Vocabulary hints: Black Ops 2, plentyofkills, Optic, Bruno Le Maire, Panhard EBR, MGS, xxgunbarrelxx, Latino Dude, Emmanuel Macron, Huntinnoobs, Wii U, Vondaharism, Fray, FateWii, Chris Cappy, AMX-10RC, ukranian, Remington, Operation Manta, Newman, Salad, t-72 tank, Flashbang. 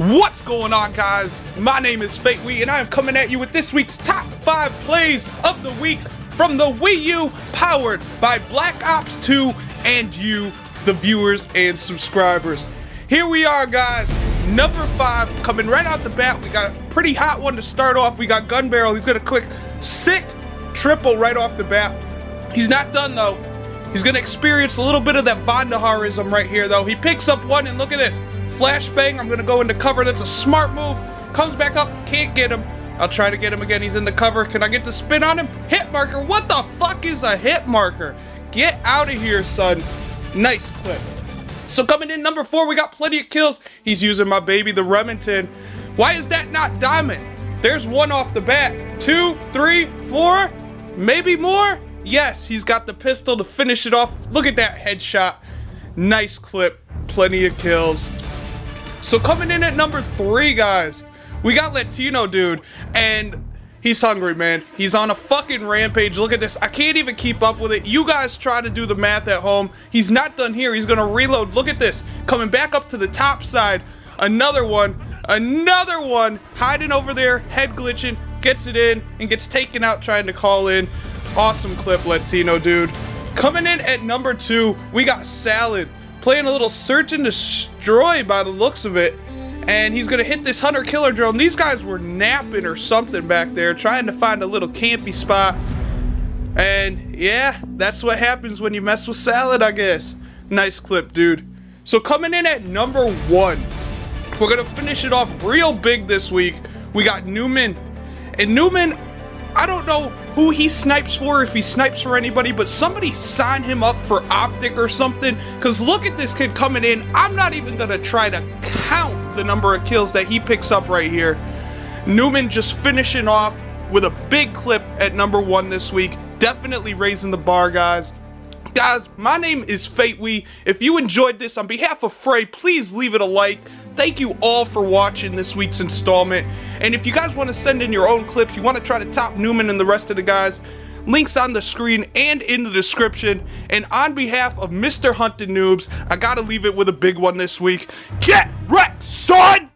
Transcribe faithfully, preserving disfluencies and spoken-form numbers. What's going on, guys? My name is FateWii, and I am coming at you with this week's top five plays of the week from the Wii U, powered by Black Ops two and you, the viewers and subscribers. Here we are, guys. Number five, coming right out the bat. We got a pretty hot one to start off. We got Gun Barrel. He's gonna click sick triple right off the bat. He's not done though. He's gonna experience a little bit of that Vondaharism right here though. He picks up one, and look at this. Flashbang, I'm gonna go into cover. That's a smart move. Comes back up, can't get him. I'll try to get him again. He's in the cover. Can I get the spin on him? Hit marker. What the fuck is a hit marker? Get out of here, son. Nice clip. So coming in number four, we got plenty of kills. He's using my baby, the Remington. Why is that not diamond? There's one off the bat. Two, three, four, maybe more. Yes, he's got the pistol to finish it off. Look at that headshot. Nice clip. Plenty of kills. So coming in at number three, guys, we got Latino Dude, and he's hungry, man. He's on a fucking rampage. Look at this. I can't even keep up with it. You guys try to do the math at home. He's not done here. He's going to reload. Look at this. Coming back up to the top side. Another one. Another one. Hiding over there. Head glitching. Gets it in and gets taken out trying to call in. Awesome clip, Latino Dude. Coming in at number two, we got Salad. Playing a little search and destroy by the looks of it. And he's going to hit this hunter killer drone. These guys were napping or something back there, trying to find a little campy spot. And yeah, that's what happens when you mess with Salad, I guess. Nice clip, dude. So coming in at number one, we're going to finish it off real big this week. We got Newman. And Newman, I don't know who he snipes for, if he snipes for anybody, but somebody sign him up for Optic or something, because look at this kid coming in. I'm not even going to try to count the number of kills that he picks up right here. Newman just finishing off with a big clip at number one this week. Definitely raising the bar, guys. Guys, my name is FateWii. If you enjoyed this, on behalf of Fray, please leave it a like. Thank you all for watching this week's installment. And if you guys want to send in your own clips, you want to try to top Newman and the rest of the guys, links on the screen and in the description. And on behalf of Mister Huntinnoobs, I got to leave it with a big one this week. Get wrecked, son!